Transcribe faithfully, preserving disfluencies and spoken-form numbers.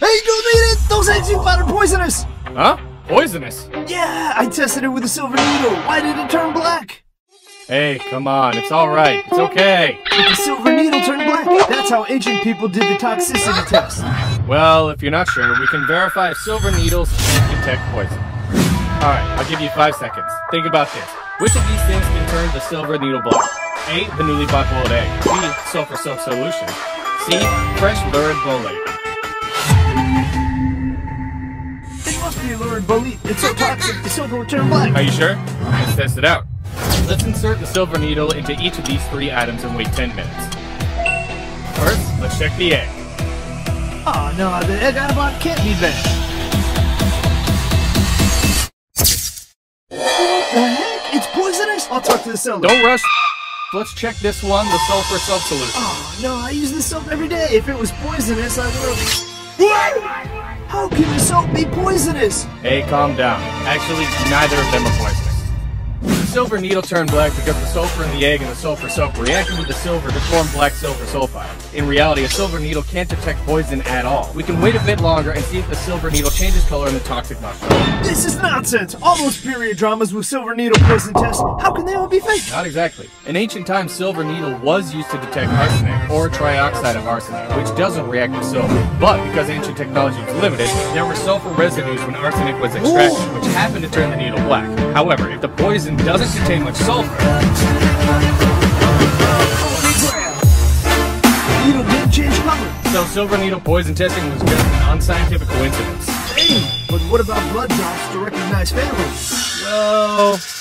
Hey, don't eat it! Those eggs you found are poisonous! Huh? Poisonous? Yeah, I tested it with a silver needle. Why did it turn black? Hey, come on, it's alright, it's okay. If the silver needle turned black, that's how ancient people did the toxicity test. Well, if you're not sure, we can verify if silver needles can detect poison. Alright, I'll give you five seconds. Think about this. Which of these things can turn the silver needle black? A. The newly boiled egg. B. Sulfur soap solution. C. Fresh lurid bolete. It must be a lurid bolete. It's so toxic, the silver will turn black. Are you sure? Let's test it out. Let's insert the silver needle into each of these three items and wait ten minutes. First, let's check the egg. Oh no, the egg out of box can't be bad. What the heck? It's poisonous? I'll talk to the seller. Don't rush. Let's check this one, the sulfur soap solution. Oh no, I use this soap every day. If it was poisonous, I would. What? How can the soap be poisonous? Hey, calm down. Actually, neither of them are poisonous. The silver needle turned black because the sulfur in the egg and the sulfur soap reacted with the silver to form black silver sulfide. In reality, a silver needle can't detect poison at all. We can wait a bit longer and see if the silver needle changes color in the toxic mushroom. This is nonsense! All those period dramas with silver needle poison tests, how can they all be fake? Not exactly. In ancient times, silver needle was used to detect arsenic, or trioxide of arsenic, which doesn't react with silver. But because ancient technology was limited, there were sulfur residues when arsenic was extracted, Ooh. which happened to turn the needle black. However, if the poison doesn't contain much sulfur. Needle didn't change color. So silver needle poison testing was just an unscientific coincidence. Hey, but what about blood drops to recognize families? Well,